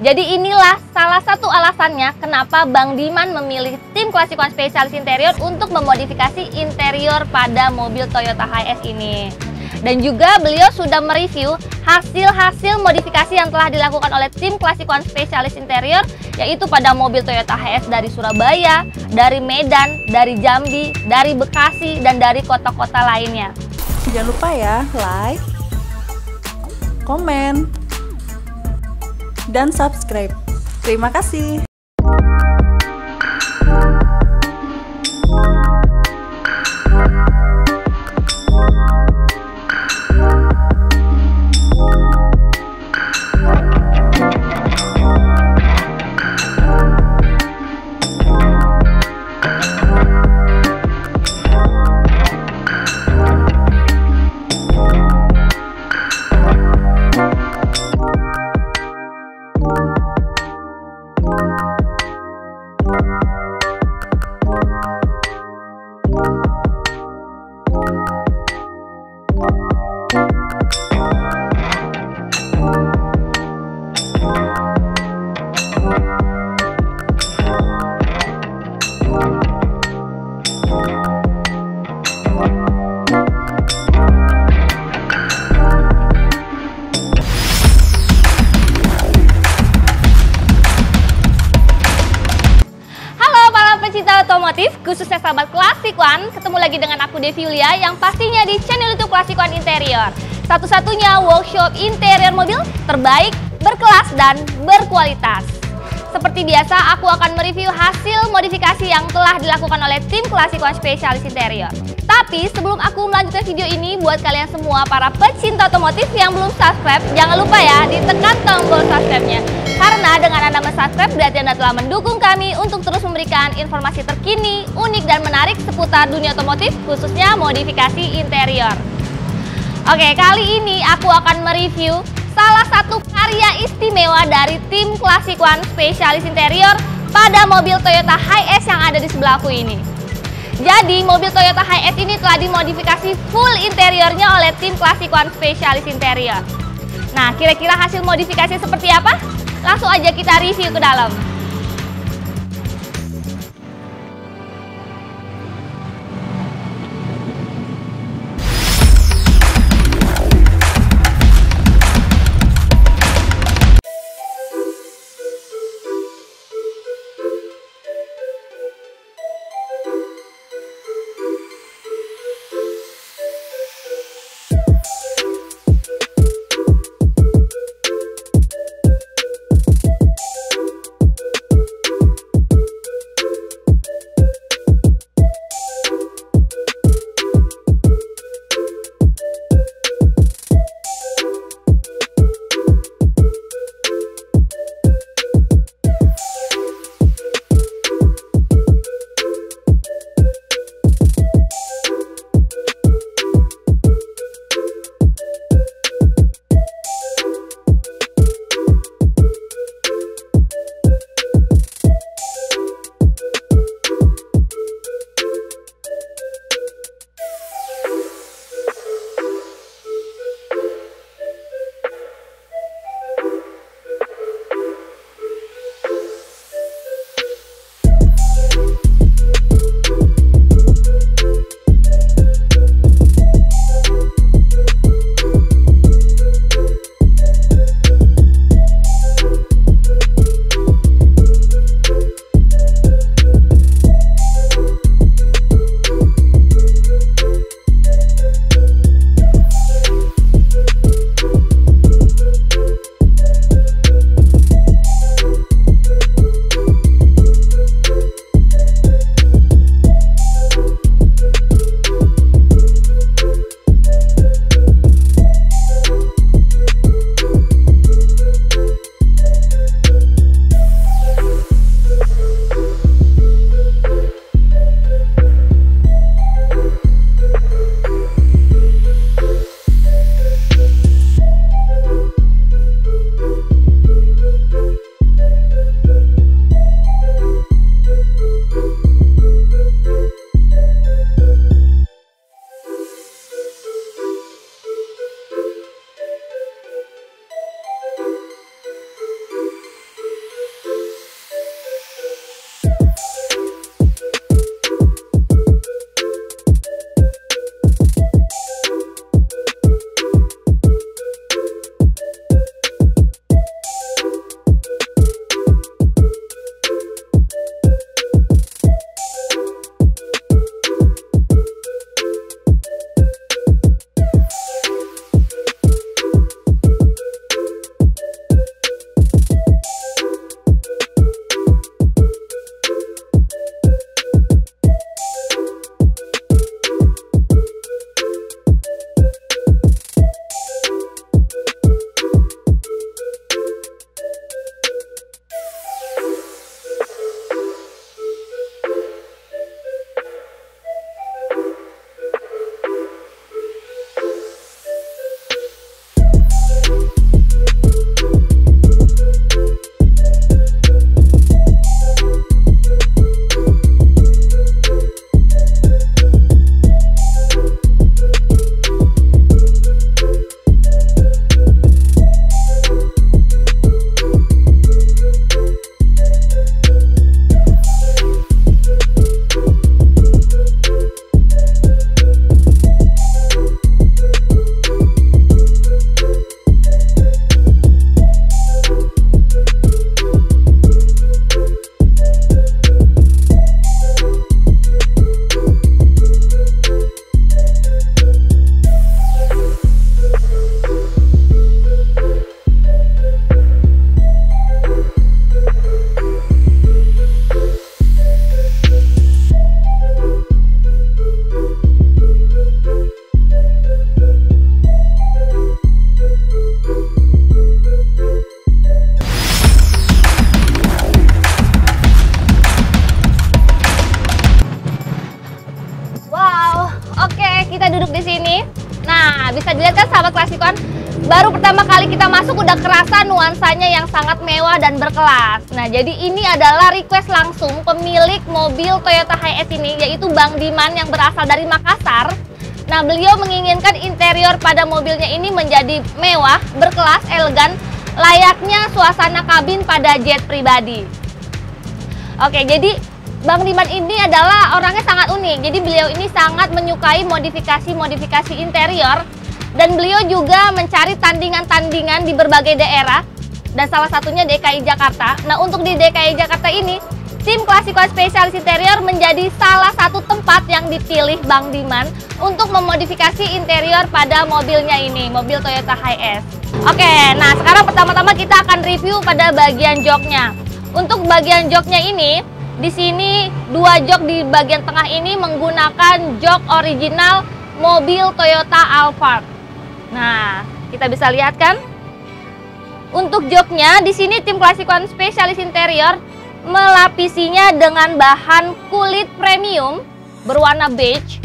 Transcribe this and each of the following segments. Jadi inilah salah satu alasannya kenapa Bang Diman memilih tim Classic 1 Specialist Interior untuk memodifikasi interior pada mobil Toyota Hiace ini. Dan juga beliau sudah mereview hasil-hasil modifikasi yang telah dilakukan oleh tim Classic 1 Specialist Interior, yaitu pada mobil Toyota Hiace dari Surabaya, dari Medan, dari Jambi, dari Bekasi, dan dari kota-kota lainnya. Jangan lupa ya, like, komen, dan subscribe. Terima kasih. Otomotif, khususnya sahabat Classic 1, ketemu lagi dengan aku Devi Yulia yang pastinya di channel YouTube Classic 1 Interior. Satu-satunya workshop interior mobil terbaik, berkelas dan berkualitas. Seperti biasa, aku akan mereview hasil modifikasi yang telah dilakukan oleh tim Classic 1 Specialist Interior. Tapi sebelum aku melanjutkan video ini, buat kalian semua para pecinta otomotif yang belum subscribe, jangan lupa ya ditekan tombol subscribe-nya. Karena dengan Anda mensubscribe, berarti Anda telah mendukung kami untuk terus memberikan informasi terkini, unik, dan menarik seputar dunia otomotif, khususnya modifikasi interior. Oke, kali ini aku akan mereview salah satu karya istimewa dari tim Classic 1 Specialist Interior pada mobil Toyota Hiace yang ada di sebelahku ini. Jadi, mobil Toyota Hiace ini telah dimodifikasi full interiornya oleh tim Classic 1 Specialist Interior. Nah, kira-kira hasil modifikasi seperti apa? Langsung aja kita review ke dalam. Baru pertama kali kita masuk udah kerasa nuansanya yang sangat mewah dan berkelas. Nah, jadi ini adalah request langsung pemilik mobil Toyota Hiace ini, yaitu Bang Diman yang berasal dari Makassar. Nah, beliau menginginkan interior pada mobilnya ini menjadi mewah, berkelas, elegan, layaknya suasana kabin pada jet pribadi. Oke, jadi Bang Diman ini adalah orangnya sangat unik. Jadi beliau ini sangat menyukai modifikasi-modifikasi interior. Dan beliau juga mencari tandingan-tandingan di berbagai daerah, dan salah satunya DKI Jakarta. Nah, untuk di DKI Jakarta ini, tim Classic 1 Specialist Interior menjadi salah satu tempat yang dipilih Bang Diman untuk memodifikasi interior pada mobilnya ini, mobil Toyota Hiace. Oke, nah sekarang pertama-tama kita akan review pada bagian joknya. Untuk bagian joknya ini, di sini dua jok di bagian tengah ini menggunakan jok original mobil Toyota Alphard. Nah, kita bisa lihat kan? Untuk joknya di sini tim Classic 1 Specialist Interior melapisinya dengan bahan kulit premium berwarna beige.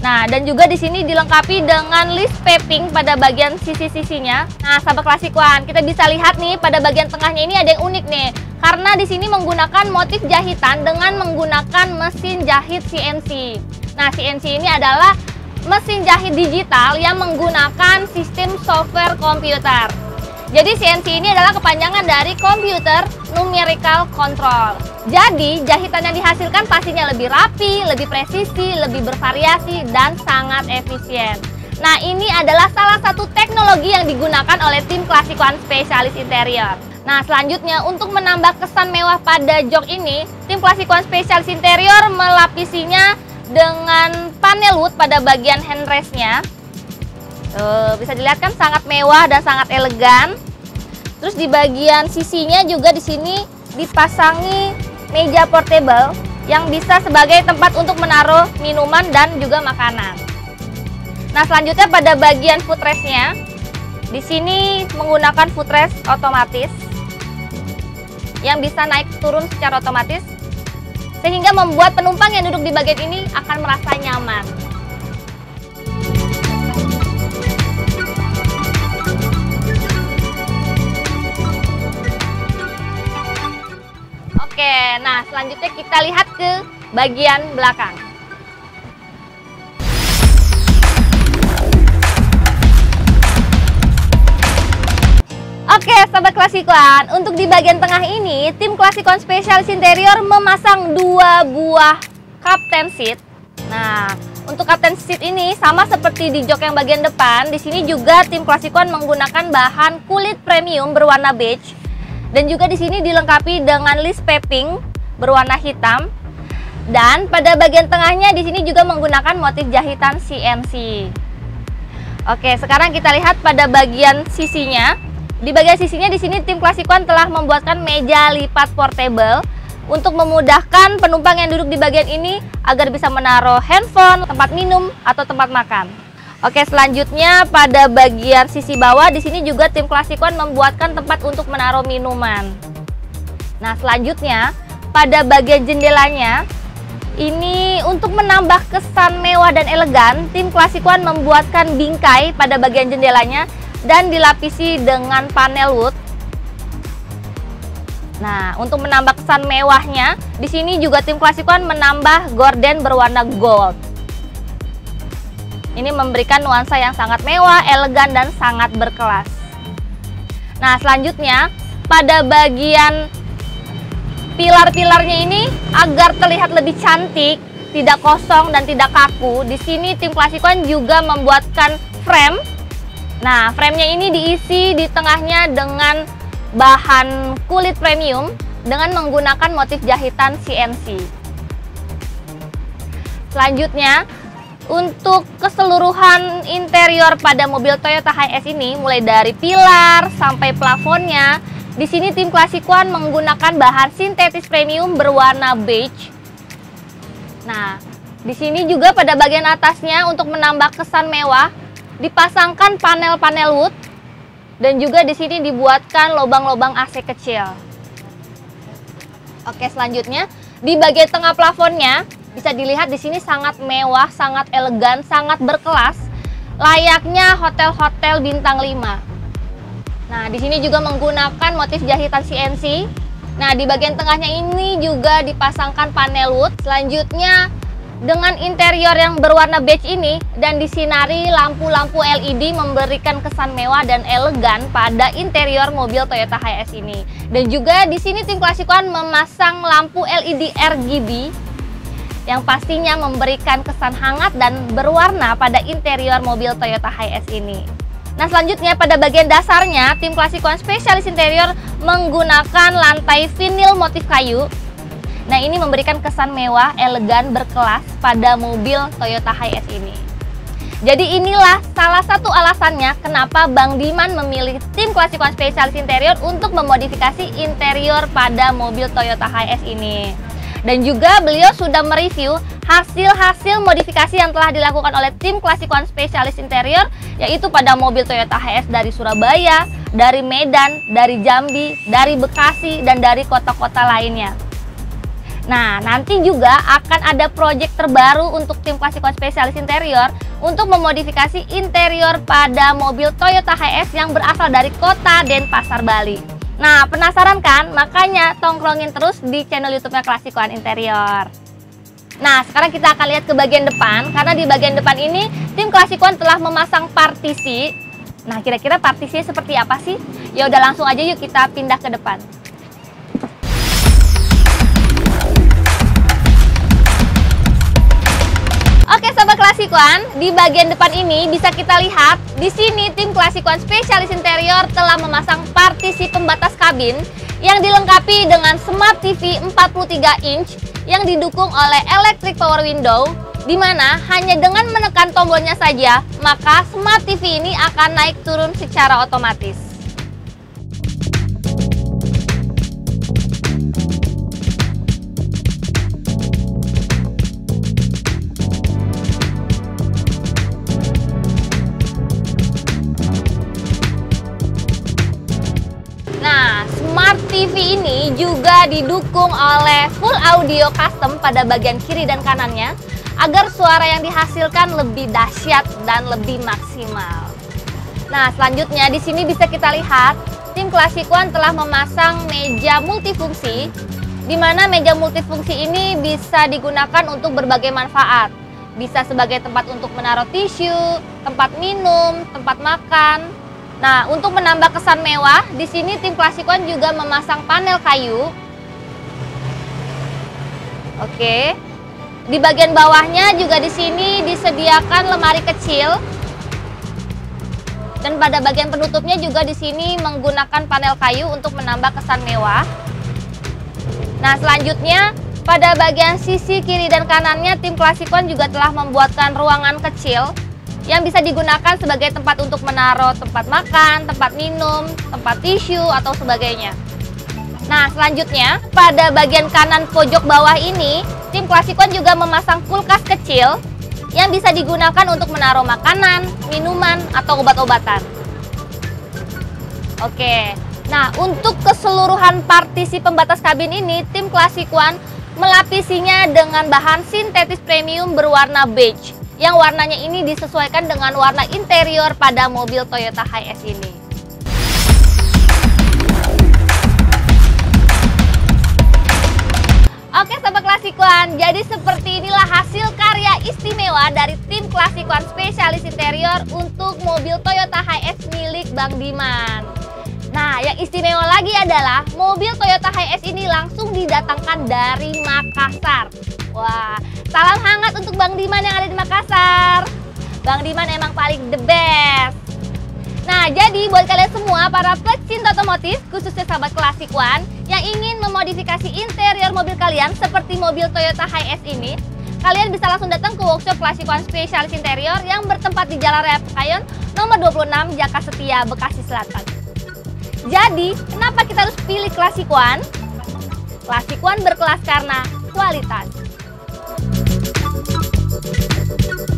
Nah, dan juga di sini dilengkapi dengan list piping pada bagian sisi-sisinya. Nah, sahabat Classic 1, kita bisa lihat nih pada bagian tengahnya ini ada yang unik nih. Karena di sini menggunakan motif jahitan dengan menggunakan mesin jahit CNC. Nah, CNC ini adalah mesin jahit digital yang menggunakan sistem software komputer. Jadi CNC ini adalah kepanjangan dari Computer Numerical Control. Jadi jahitan yang dihasilkan pastinya lebih rapi, lebih presisi, lebih bervariasi, dan sangat efisien. Nah, ini adalah salah satu teknologi yang digunakan oleh tim Classic 1 Specialist Interior. Nah, selanjutnya untuk menambah kesan mewah pada jok ini, tim Classic 1 Specialist Interior melapisinya dengan panel wood pada bagian handrestnya. Tuh, bisa dilihat kan sangat mewah dan sangat elegan. Terus di bagian sisinya juga di sini dipasangi meja portable yang bisa sebagai tempat untuk menaruh minuman dan juga makanan. Nah, selanjutnya pada bagian footrestnya, di sini menggunakan footrest otomatis yang bisa naik turun secara otomatis, sehingga membuat penumpang yang duduk di bagian ini akan merasa nyaman. Oke, nah selanjutnya kita lihat ke bagian belakang. Oke, sahabat Classic 1, untuk di bagian tengah ini, tim Classic 1 Specialist Interior memasang dua buah captain seat. Nah, untuk captain seat ini sama seperti di jok yang bagian depan, di sini juga tim Classic 1 menggunakan bahan kulit premium berwarna beige, dan juga di sini dilengkapi dengan list piping berwarna hitam, dan pada bagian tengahnya di sini juga menggunakan motif jahitan CNC. Oke, sekarang kita lihat pada bagian sisinya. Di bagian sisinya di sini tim Classic 1 telah membuatkan meja lipat portable untuk memudahkan penumpang yang duduk di bagian ini agar bisa menaruh handphone, tempat minum, atau tempat makan. Oke, selanjutnya pada bagian sisi bawah di sini juga tim Classic 1 membuatkan tempat untuk menaruh minuman. Nah, selanjutnya pada bagian jendelanya ini untuk menambah kesan mewah dan elegan, tim Classic 1 membuatkan bingkai pada bagian jendelanya dan dilapisi dengan panel wood. Nah, untuk menambah kesan mewahnya, di sini juga tim Classic 1 menambah gorden berwarna gold. Ini memberikan nuansa yang sangat mewah, elegan, dan sangat berkelas. Nah, selanjutnya pada bagian pilar-pilarnya ini agar terlihat lebih cantik, tidak kosong dan tidak kaku. Di sini tim Classic 1 juga membuatkan frame. Nah, framenya ini diisi di tengahnya dengan bahan kulit premium dengan menggunakan motif jahitan CNC. Selanjutnya, untuk keseluruhan interior pada mobil Toyota Hiace ini, mulai dari pilar sampai plafonnya, di sini tim Classic 1 menggunakan bahan sintetis premium berwarna beige. Nah, di sini juga pada bagian atasnya untuk menambah kesan mewah, dipasangkan panel-panel wood dan juga di sini dibuatkan lubang-lubang AC kecil. Oke, selanjutnya di bagian tengah plafonnya bisa dilihat di sini sangat mewah, sangat elegan, sangat berkelas, layaknya hotel-hotel bintang 5. Nah, di sini juga menggunakan motif jahitan CNC. Nah, di bagian tengahnya ini juga dipasangkan panel wood. Selanjutnya, dengan interior yang berwarna beige ini dan disinari lampu-lampu LED memberikan kesan mewah dan elegan pada interior mobil Toyota Hiace ini. Dan juga di sini tim Classic 1 memasang lampu LED RGB yang pastinya memberikan kesan hangat dan berwarna pada interior mobil Toyota Hiace ini. Nah, selanjutnya pada bagian dasarnya tim Classic 1 Specialist Interior menggunakan lantai vinil motif kayu. Nah, ini memberikan kesan mewah, elegan, berkelas pada mobil Toyota Hiace ini. Jadi inilah salah satu alasannya kenapa Bang Diman memilih tim Classic 1 Specialist Interior untuk memodifikasi interior pada mobil Toyota Hiace ini. Dan juga beliau sudah mereview hasil-hasil modifikasi yang telah dilakukan oleh tim Classic 1 Specialist Interior, yaitu pada mobil Toyota Hiace dari Surabaya, dari Medan, dari Jambi, dari Bekasi, dan dari kota-kota lainnya. Nah, nanti juga akan ada proyek terbaru untuk tim Classic 1 Specialist Interior untuk memodifikasi interior pada mobil Toyota Hiace yang berasal dari kota Denpasar, Bali. Nah, penasaran kan? Makanya tongkrongin terus di channel YouTube-nya Classic 1 Interior. Nah, sekarang kita akan lihat ke bagian depan, karena di bagian depan ini tim Classic 1 telah memasang partisi. Nah, kira-kira partisinya seperti apa sih? Ya udah, langsung aja yuk kita pindah ke depan. Oke, sahabat Classic 1, di bagian depan ini bisa kita lihat di sini tim Classic 1 Specialist Interior telah memasang partisi pembatas kabin yang dilengkapi dengan Smart TV 43 inch yang didukung oleh electric power window, di mana hanya dengan menekan tombolnya saja maka Smart TV ini akan naik turun secara otomatis. TV ini juga didukung oleh full audio custom pada bagian kiri dan kanannya agar suara yang dihasilkan lebih dahsyat dan lebih maksimal. Nah, selanjutnya di sini bisa kita lihat tim Classic 1 telah memasang meja multifungsi, di mana meja multifungsi ini bisa digunakan untuk berbagai manfaat. Bisa sebagai tempat untuk menaruh tisu, tempat minum, tempat makan. Nah, untuk menambah kesan mewah, di sini tim Classic 1 juga memasang panel kayu. Oke. Di bagian bawahnya juga di sini disediakan lemari kecil. Dan pada bagian penutupnya juga di sini menggunakan panel kayu untuk menambah kesan mewah. Nah, selanjutnya pada bagian sisi kiri dan kanannya tim Classic 1 juga telah membuatkan ruangan kecil yang bisa digunakan sebagai tempat untuk menaruh tempat makan, tempat minum, tempat tisu, atau sebagainya. Nah, selanjutnya pada bagian kanan pojok bawah ini tim Classic 1 juga memasang kulkas kecil yang bisa digunakan untuk menaruh makanan, minuman, atau obat-obatan. Oke, nah untuk keseluruhan partisi pembatas kabin ini tim Classic 1 melapisinya dengan bahan sintetis premium berwarna beige, yang warnanya ini disesuaikan dengan warna interior pada mobil Toyota Hiace ini. Oke, sahabat Classic 1, jadi seperti inilah hasil karya istimewa dari tim Classic 1 Specialist Interior untuk mobil Toyota Hiace milik Bang Diman. Nah, yang istimewa lagi adalah mobil Toyota Hiace ini langsung didatangkan dari Makassar. Wah, salam hangat untuk Bang Diman yang ada di Makassar. Bang Diman emang paling the best. Nah, jadi buat kalian semua para pecinta otomotif, khususnya sahabat Classic 1 yang ingin memodifikasi interior mobil kalian seperti mobil Toyota Hiace ini, kalian bisa langsung datang ke workshop Classic 1 Specialist Interior yang bertempat di Jalan Raya Pekayon nomor 26 Jakasetia, Bekasi Selatan. Jadi, kenapa kita harus pilih Classic 1? Classic 1 berkelas karena kualitas. Thank you.